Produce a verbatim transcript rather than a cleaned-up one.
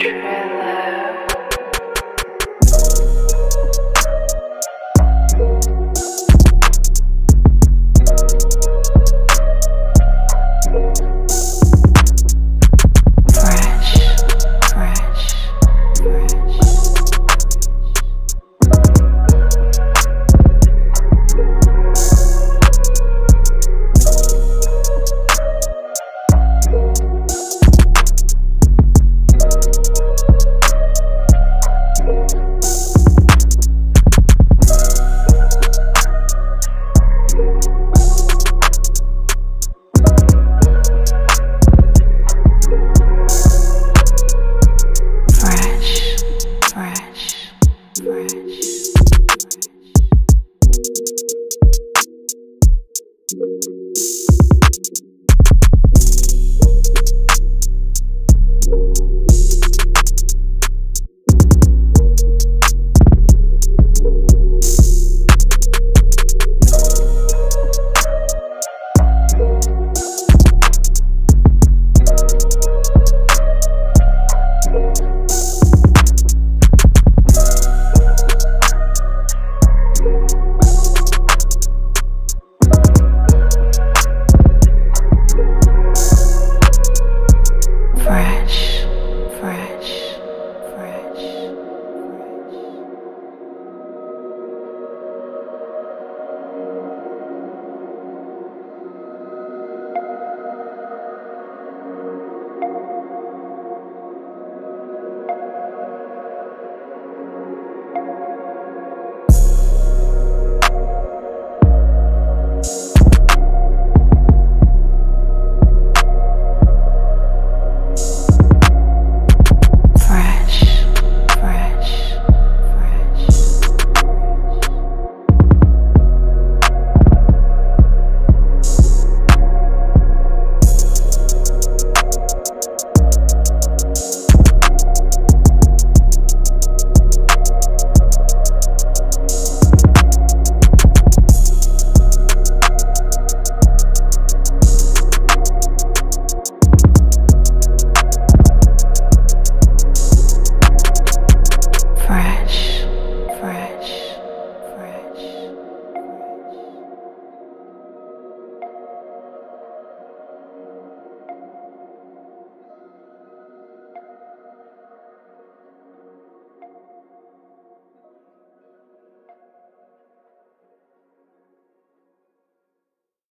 Triller.